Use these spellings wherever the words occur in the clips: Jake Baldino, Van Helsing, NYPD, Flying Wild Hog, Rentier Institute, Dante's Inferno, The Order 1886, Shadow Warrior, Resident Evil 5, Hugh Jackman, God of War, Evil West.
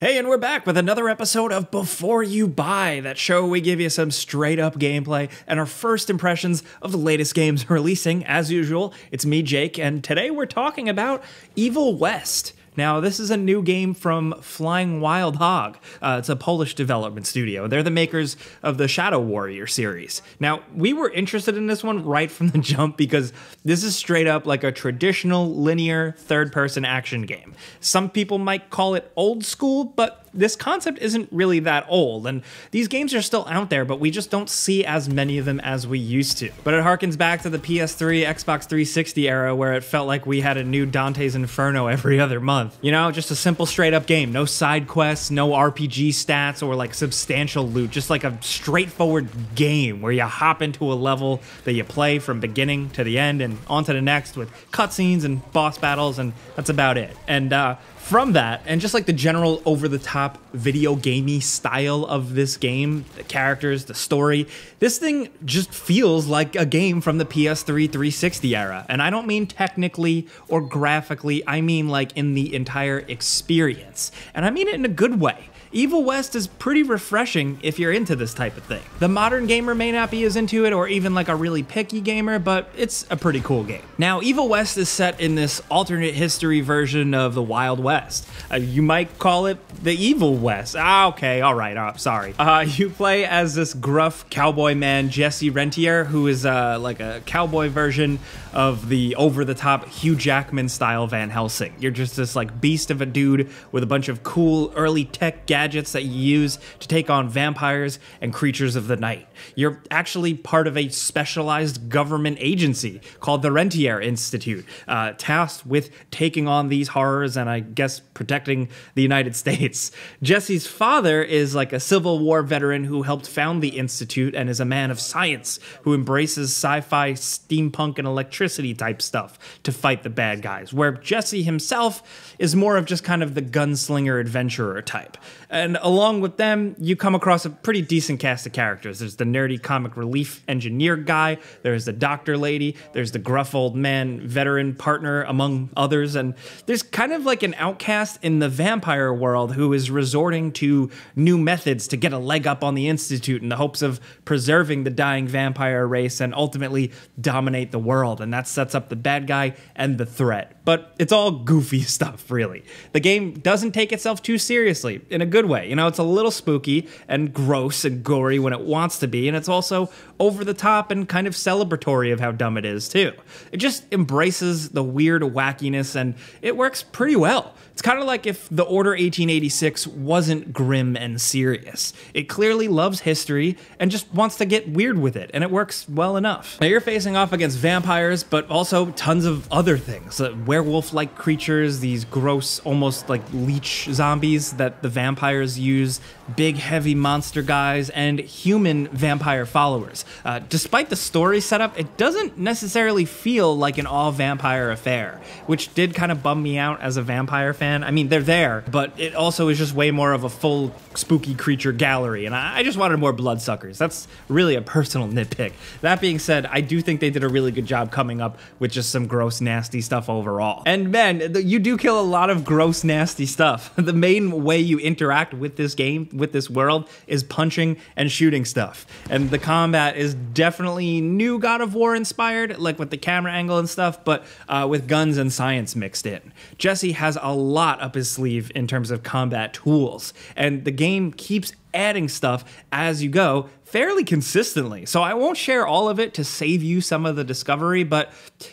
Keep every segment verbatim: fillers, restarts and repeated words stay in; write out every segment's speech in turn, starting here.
Hey, and we're back with another episode of Before You Buy, that show we give you some straight-up gameplay and our first impressions of the latest games releasing. As usual, it's me, Jake, and today we're talking about Evil West. Now, this is a new game from Flying Wild Hog. Uh, it's a Polish development studio. They're the makers of the Shadow Warrior series. Now, we were interested in this one right from the jump because this is straight up like a traditional linear third-person action game. Some people might call it old school, but this concept isn't really that old, and these games are still out there, but we just don't see as many of them as we used to. But it harkens back to the P S three, Xbox three sixty era, where it felt like we had a new Dante's Inferno every other month. You know, just a simple straight up game. No side quests, no R P G stats, or like substantial loot. Just like a straightforward game where you hop into a level that you play from beginning to the end and on to the next with cutscenes and boss battles, and that's about it. And uh, from that, and just like the general over-the-top video gamey style of this game, the characters, the story, this thing just feels like a game from the P S three three sixty era. And I don't mean technically or graphically, I mean like in the entire experience. And I mean it in a good way. Evil West is pretty refreshing if you're into this type of thing. The modern gamer may not be as into it, or even like a really picky gamer, but it's a pretty cool game. Now, Evil West is set in this alternate history version of the Wild West. Uh, you might call it the Evil West. Ah, okay, all right, oh, sorry. Uh, you play as this gruff cowboy man, Jesse Rentier, who is uh, like a cowboy version of the over-the-top Hugh Jackman style Van Helsing. You're just this like beast of a dude with a bunch of cool early tech gadgets Gadgets that you use to take on vampires and creatures of the night. You're actually part of a specialized government agency called the Rentier Institute, uh, tasked with taking on these horrors and I guess protecting the United States. Jesse's father is like a Civil War veteran who helped found the institute and is a man of science who embraces sci-fi, steampunk, and electricity type stuff to fight the bad guys, where Jesse himself is more of just kind of the gunslinger adventurer type. And along with them, you come across a pretty decent cast of characters. There's the nerdy comic relief engineer guy, there's the doctor lady, there's the gruff old man veteran partner, among others, and there's kind of like an outcast in the vampire world who is resorting to new methods to get a leg up on the Institute in the hopes of preserving the dying vampire race and ultimately dominate the world, and that sets up the bad guy and the threat. But it's all goofy stuff, really. The game doesn't take itself too seriously, in a good way. You know, it's a little spooky and gross and gory when it wants to be, and it's also over the top and kind of celebratory of how dumb it is, too. It just embraces the weird wackiness, and it works pretty well. It's kind of like if The Order eighteen eighty-six wasn't grim and serious. It clearly loves history and just wants to get weird with it, and it works well enough. Now, you're facing off against vampires, but also tons of other things. Uh, where werewolf-like creatures, these gross, almost like leech zombies that the vampires use, big heavy monster guys, and human vampire followers. Uh, despite the story setup, it doesn't necessarily feel like an all-vampire affair, which did kind of bum me out as a vampire fan. I mean, they're there, but it also is just way more of a full spooky creature gallery, and I, I just wanted more bloodsuckers. That's really a personal nitpick. That being said, I do think they did a really good job coming up with just some gross, nasty stuff overall. And man, you do kill a lot of gross, nasty stuff. The main way you interact with this game, with this world, is punching and shooting stuff. And the combat is definitely new God of War inspired, like with the camera angle and stuff, but uh, with guns and science mixed in. Jesse has a lot up his sleeve in terms of combat tools, and the game keeps adding stuff as you go fairly consistently. So I won't share all of it to save you some of the discovery, but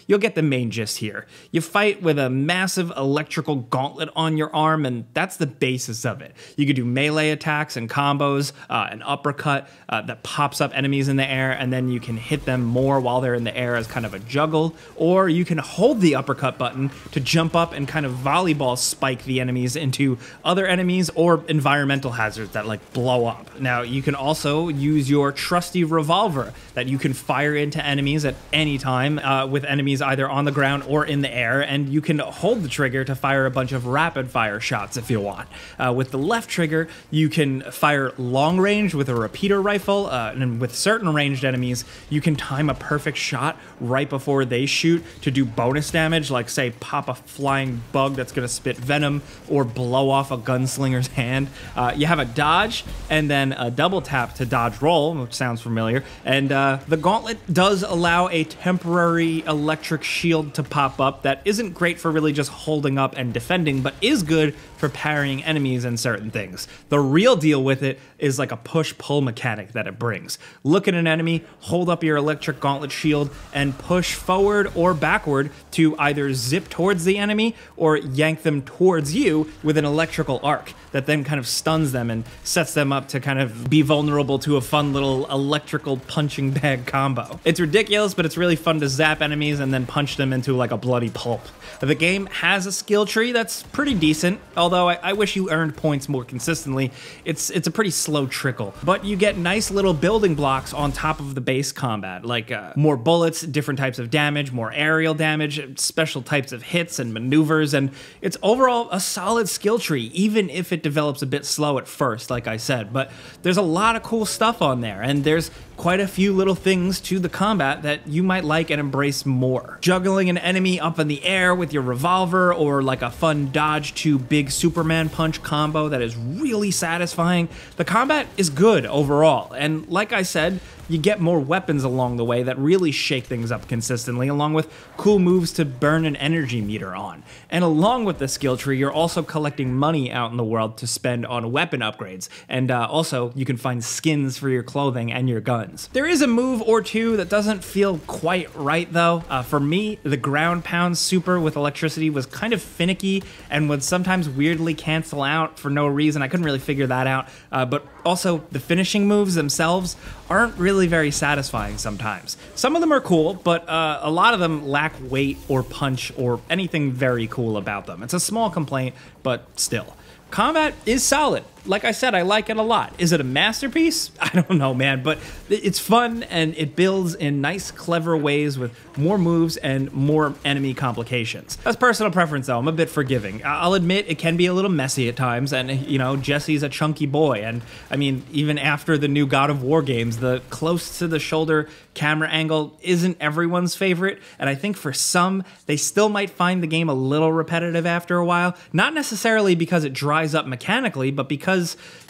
you'll get the main gist here. You fight with a massive electrical gauntlet on your arm, and that's the basis of it. You can do melee attacks and combos, uh, an uppercut uh, that pops up enemies in the air, and then you can hit them more while they're in the air as kind of a juggle, or you can hold the uppercut button to jump up and kind of volleyball spike the enemies into other enemies or environmental hazards that like blow up. Now, you can also use is your trusty revolver that you can fire into enemies at any time, uh, with enemies either on the ground or in the air, and you can hold the trigger to fire a bunch of rapid fire shots if you want. Uh, with the left trigger, you can fire long range with a repeater rifle, uh, and with certain ranged enemies, you can time a perfect shot right before they shoot to do bonus damage, like say pop a flying bug that's going to spit venom or blow off a gunslinger's hand. Uh, you have a dodge and then a double tap to dodge roll, which sounds familiar, and uh, the gauntlet does allow a temporary electric shield to pop up that isn't great for really just holding up and defending, but is good for parrying enemies and certain things. The real deal with it is like a push-pull mechanic that it brings. Look at an enemy, hold up your electric gauntlet shield, and push forward or backward to either zip towards the enemy or yank them towards you with an electrical arc that then kind of stuns them and sets them up to kind of be vulnerable to a fun little electrical punching bag combo. It's ridiculous, but it's really fun to zap enemies and then punch them into like a bloody pulp. The game has a skill tree that's pretty decent, although I, I wish you earned points more consistently. It's, it's a pretty slow trickle, but you get nice little building blocks on top of the base combat, like uh, more bullets, different types of damage, more aerial damage, special types of hits and maneuvers, and it's overall a solid skill tree, even if it develops a bit slow at first, like I said. But there's a lot of cool stuff on there, and there's quite a few little things to the combat that you might like and embrace more. Juggling an enemy up in the air with your revolver, or like a fun dodge to big Superman punch combo that is really satisfying. The combat is good overall, and like I said, you get more weapons along the way that really shake things up consistently, along with cool moves to burn an energy meter on. And along with the skill tree, you're also collecting money out in the world to spend on weapon upgrades, and uh, also you can find skins for your clothing and your guns. There is a move or two that doesn't feel quite right though. Uh, for me, the ground pound super with electricity was kind of finicky and would sometimes weirdly cancel out for no reason. I couldn't really figure that out, uh, but also the finishing moves themselves aren't really very satisfying sometimes. Some of them are cool, but uh, a lot of them lack weight or punch or anything very cool about them. It's a small complaint, but still. Combat is solid. Like I said, I like it a lot. Is it a masterpiece? I don't know, man, but it's fun and it builds in nice, clever ways with more moves and more enemy complications. That's personal preference, though. I'm a bit forgiving. I'll admit it can be a little messy at times, and, you know, Jesse's a chunky boy, and, I mean, even after the new God of War games, the close-to-the-shoulder camera angle isn't everyone's favorite, and I think for some, they still might find the game a little repetitive after a while, not necessarily because it drives up mechanically, but because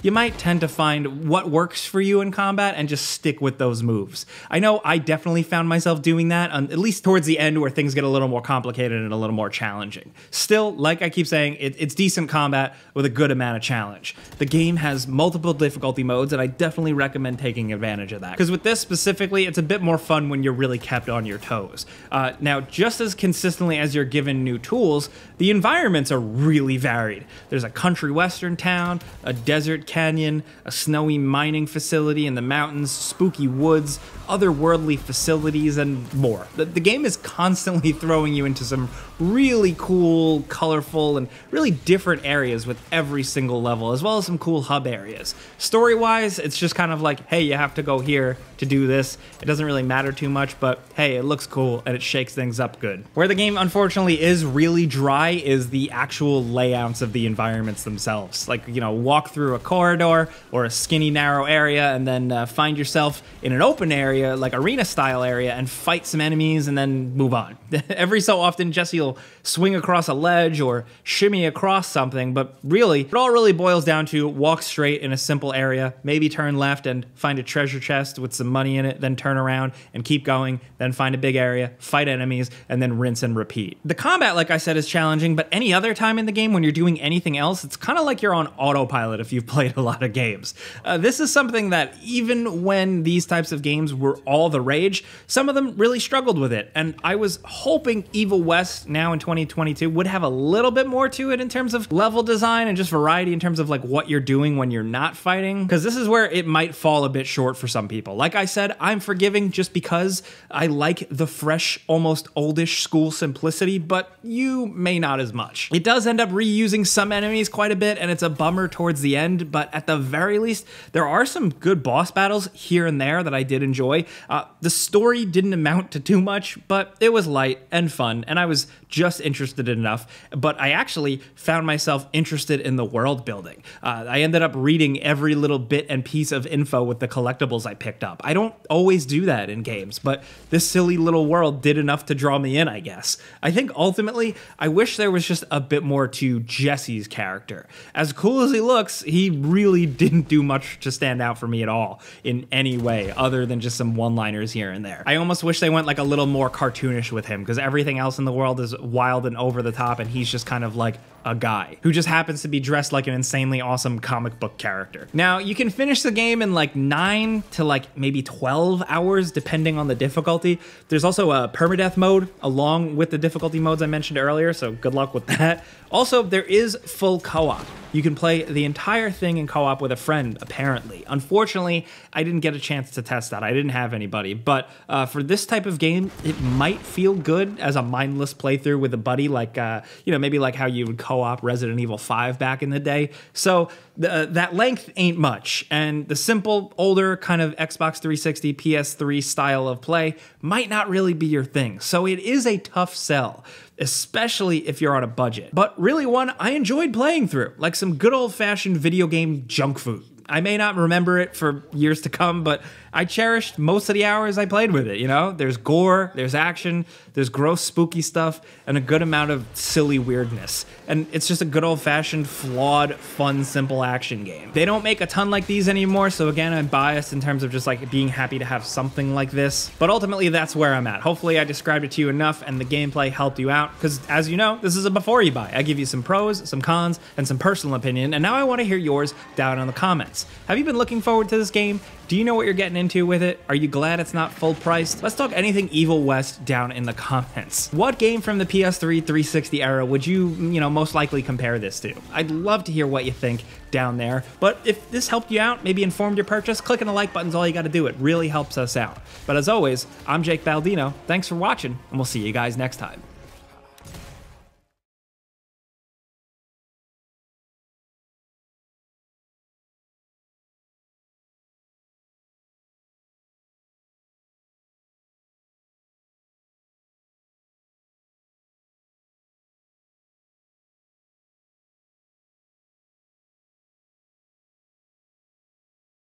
you might tend to find what works for you in combat and just stick with those moves. I know I definitely found myself doing that, at least towards the end where things get a little more complicated and a little more challenging. Still, like I keep saying, it, it's decent combat with a good amount of challenge. The game has multiple difficulty modes, and I definitely recommend taking advantage of that, because with this specifically, it's a bit more fun when you're really kept on your toes. Uh, now, just as consistently as you're given new tools, the environments are really varied. There's a country western town, a desert canyon, a snowy mining facility in the mountains, spooky woods, otherworldly facilities, and more. The, the game is constantly throwing you into some really cool, colorful, and really different areas with every single level, as well as some cool hub areas. Story-wise, it's just kind of like, hey, you have to go here to do this. It doesn't really matter too much, but hey, it looks cool and it shakes things up good. Where the game, unfortunately, is really dry is the actual layouts of the environments themselves. Like, you know, walk through a corridor or a skinny, narrow area, and then uh, find yourself in an open area, like arena-style area, and fight some enemies and then move on. Every so often, Jesse will swing across a ledge or shimmy across something, but really, it all really boils down to walk straight in a simple area, maybe turn left and find a treasure chest with some money in it, then turn around and keep going, then find a big area, fight enemies, and then rinse and repeat. The combat, like I said, is challenging, but any other time in the game when you're doing anything else, it's kind of like you're on autopilot if you've played a lot of games. Uh, this is something that even when these types of games were all the rage, some of them really struggled with it, and I was hoping Evil West now in twenty twenty-two would have a little bit more to it in terms of level design and just variety in terms of like what you're doing when you're not fighting, because this is where it might fall a bit short for some people. Like I said, I'm forgiving just because I like the fresh, almost oldish school simplicity, but you may not as much. It does end up reusing reusing some enemies quite a bit, and it's a bummer towards the end, but at the very least, there are some good boss battles here and there that I did enjoy. Uh, the story didn't amount to too much, but it was light and fun, and I was just interested enough, but I actually found myself interested in the world building. Uh, I ended up reading every little bit and piece of info with the collectibles I picked up. I don't always do that in games, but this silly little world did enough to draw me in, I guess. I think ultimately, I wish there was just a bit more to Jesse's character. As cool as he looks, he really didn't do much to stand out for me at all in any way, other than just some one-liners here and there. I almost wish they went like a little more cartoonish with him, because everything else in the world is wild and over the top, and he's just kind of like a guy who just happens to be dressed like an insanely awesome comic book character. Now, you can finish the game in like nine to like maybe twelve hours, depending on the difficulty. There's also a permadeath mode along with the difficulty modes I mentioned earlier, so good luck with that. Also, there is full co-op. You can play the entire thing in co-op with a friend, apparently. Unfortunately, I didn't get a chance to test that. I didn't have anybody, but uh, for this type of game, it might feel good as a mindless playthrough with a buddy, like, uh, you know, maybe like how you would co-op Resident Evil five back in the day. So the, uh, that length ain't much, and the simple, older kind of Xbox three sixty, P S three style of play might not really be your thing. So it is a tough sell, especially if you're on a budget, but really one I enjoyed playing through, like some good old-fashioned video game junk food. I may not remember it for years to come, but I cherished most of the hours I played with it, you know? There's gore, there's action, there's gross, spooky stuff, and a good amount of silly weirdness. And it's just a good old-fashioned, flawed, fun, simple action game. They don't make a ton like these anymore, so again, I'm biased in terms of just like being happy to have something like this. But ultimately, that's where I'm at. Hopefully, I described it to you enough and the gameplay helped you out, because as you know, this is a before you buy. I give you some pros, some cons, and some personal opinion, and now I want to hear yours down in the comments. Have you been looking forward to this game? Do you know what you're getting into with it? Are you glad it's not full priced? Let's talk anything Evil West down in the comments. What game from the P S three three sixty era would you, you know, most likely compare this to? I'd love to hear what you think down there. But if this helped you out, maybe informed your purchase, clicking the like button's all you got to do. It really helps us out. But as always, I'm Jake Baldino. Thanks for watching, and we'll see you guys next time.